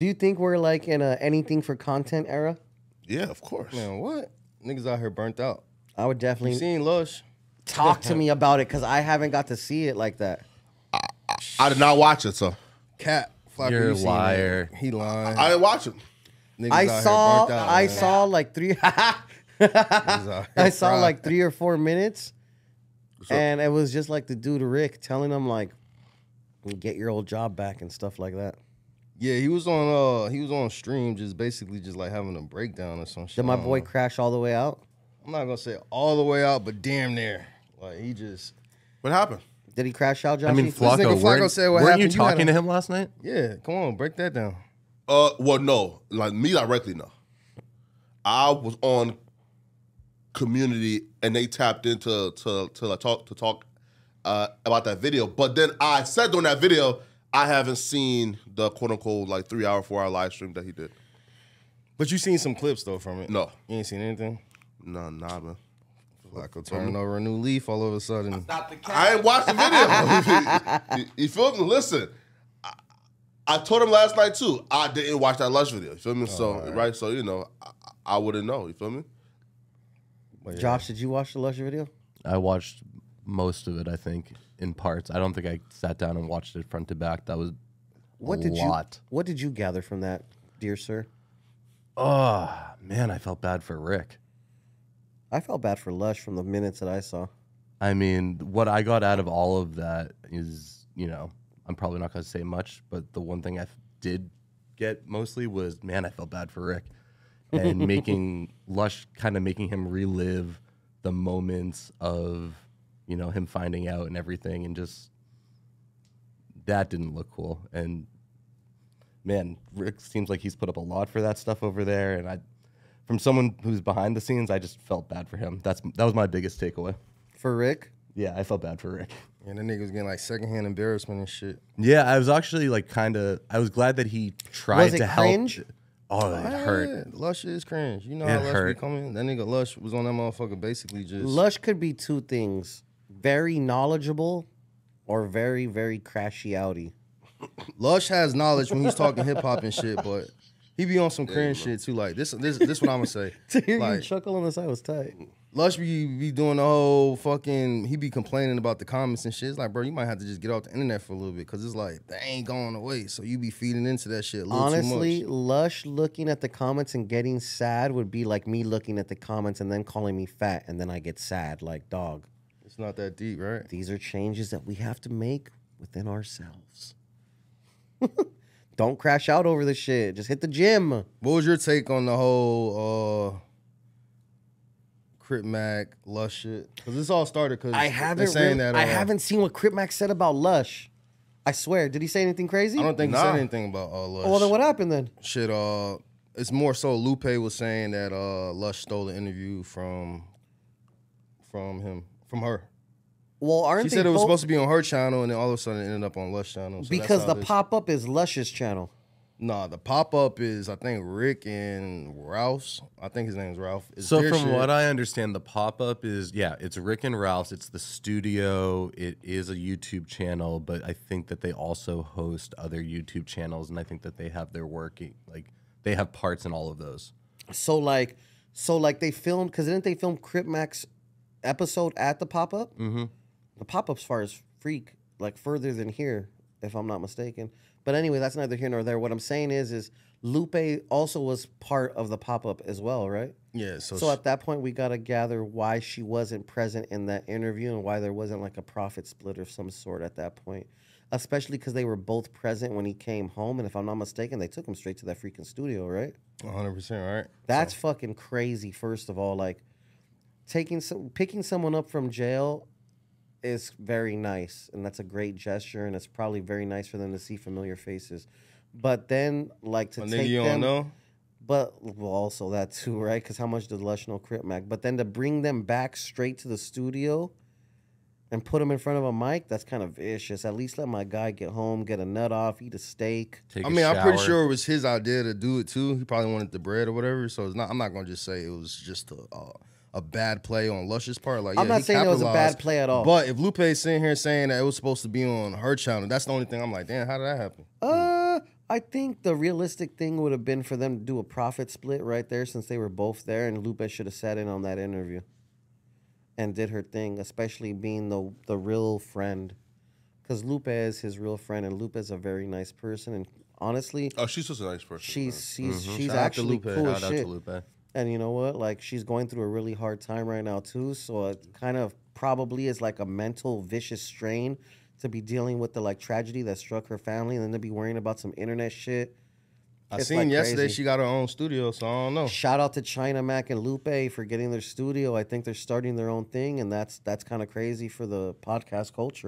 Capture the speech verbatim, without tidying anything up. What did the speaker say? Do you think we're like in a anything for content era? Yeah, of course. Man, what? Niggas out here burnt out. I would definitely. You seen Lush? Talk to me about it, because I haven't got to see it like that. I, I, I did not watch it, so. Cat. Flakko, you're a liar. He lying. I, I didn't watch it. Niggas I saw, out, I man. saw like three. I saw fried. like three or four minutes. And it was just like the dude Rick telling him like, get your old job back and stuff like that. Yeah, he was on uh he was on stream just basically just like having a breakdown or some shit. Did my boy crash all the way out? I'm not gonna say all the way out, but damn near. Like he just What happened? Did he crash out, Josh? I mean, Flakko, weren't, said what weren't you talking you to him last night? Yeah, come on, break that down. Uh well no, like me directly no. I was on Community and they tapped into to to like, talk to talk uh, about that video, but then I said during that video I haven't seen the quote unquote like three hour four hour live stream that he did. But you seen some clips though from it? No, you ain't seen anything. No, nah, man. Flakko turning over a new leaf all of a sudden. Stop the cat. I ain't watched the video. you, you feel me? Listen, I, I told him last night too. I didn't watch that Lush video. You feel me? Oh, so right. right, so you know, I, I wouldn't know. You feel me? Yeah. Josh, did you watch the Lush video? I watched most of it, I think, in parts. I don't think I sat down and watched it front to back. That was what a did lot. You, what did you gather from that, dear sir? Oh, man, I felt bad for Rick. I felt bad for Lush from the minutes that I saw. I mean, what I got out of all of that is, you know, I'm probably not going to say much, but the one thing I did get mostly was, man, I felt bad for Rick. And making Lush kind of making him relive the moments of, you know, him finding out and everything, and just that didn't look cool. And man, Rick seems like he's put up a lot for that stuff over there. And I, from someone who's behind the scenes, I just felt bad for him. That's that was my biggest takeaway. For Rick? Yeah, I felt bad for Rick. And yeah, that nigga was getting like secondhand embarrassment and shit. Yeah, I was actually like kind of. I was glad that he tried was it to cringe? help. Oh, that yeah, hurt. Yeah. Lush is cringe. You know it how Lush hurt. be coming? That nigga Lush was on that motherfucker basically just... Lush could be two things. Very knowledgeable or very, very crashy-outy. Lush has knowledge when he's talking hip-hop and shit, but he be on some yeah, cringe bro. shit too. Like, this this, this what I'm going to say. To hear like, you chuckle on the side was tight. Lush be, be doing the whole fucking... He be complaining about the comments and shit. It's like, bro, you might have to just get off the internet for a little bit because it's like, they ain't going away. So you be feeding into that shit a little Honestly, too much. Lush looking at the comments and getting sad would be like me looking at the comments and then calling me fat and then I get sad. Like, dog. It's not that deep, right? These are changes that we have to make within ourselves. Don't crash out over this shit. Just hit the gym. What was your take on the whole... Uh, Crip Mac, Lush shit. Because this all started because I haven't saying that I haven't seen what Crip Mac said about Lush. I swear. Did he say anything crazy? I don't think nah. he said anything about uh, Lush. Well, then what happened then? Shit, uh, it's more so Lupe was saying that uh, Lush stole an interview from from him, from her. Well, aren't she they said it was supposed to be on her channel and then all of a sudden it ended up on Lush's channel. So because the pop-up is Lush's channel. Nah, the pop-up is, I think, Rick and Ralph's. I think his name is Ralph. It's so from shit. what I understand, the pop-up is, yeah, it's Rick and Ralph's. It's the studio. It is a YouTube channel, but I think that they also host other YouTube channels, and I think that they have their working, like, they have parts in all of those. So, like, so like they filmed, because didn't they film Crip Mac's episode at the pop-up? Mm-hmm. The pop-up's far as freak, like, further than here, if I'm not mistaken. But anyway, that's neither here nor there. What I'm saying is, is Lupe also was part of the pop-up as well, right? Yeah. So, so at that point, we got to gather why she wasn't present in that interview and why there wasn't like a profit split of some sort at that point, especially because they were both present when he came home. And if I'm not mistaken, they took him straight to that freaking studio, right? one hundred percent, right? That's so. fucking crazy, first of all. Like, taking some, picking someone up from jail... is very nice, and that's a great gesture, and it's probably very nice for them to see familiar faces. But then, like to and take you them, don't know. But well, also that too, right? Because how much did Lush know Crip Mac? But then to bring them back straight to the studio and put them in front of a mic, that's kind of vicious. At least let my guy get home, get a nut off, eat a steak. Take I mean, a I'm pretty sure it was his idea to do it too. He probably wanted the bread or whatever. So it's not. I'm not gonna just say it was just a. Uh, A bad play on Lush's part. Like, I'm yeah, not saying it was a bad play at all. But if Lupe's sitting here saying that it was supposed to be on her channel, that's the only thing I'm like, damn, how did that happen? Uh, I think the realistic thing would have been for them to do a profit split right there, since they were both there, and Lupe should have sat in on that interview and did her thing, especially being the the real friend, because Lupe is his real friend, and Lupe is a very nice person. And honestly, oh, she's just a nice person. She's she's mm-hmm. she's Shout actually cool Shout shit. Lupe. And you know what? Like, she's going through a really hard time right now too, so it kind of probably is like a mental vicious strain to be dealing with the like tragedy that struck her family, and then to be worrying about some internet shit. I it's seen like yesterday crazy. She got her own studio, so I don't know. Shout out to China Mac and Lupe for getting their studio. I think they're starting their own thing, and that's that's kind of crazy for the podcast culture.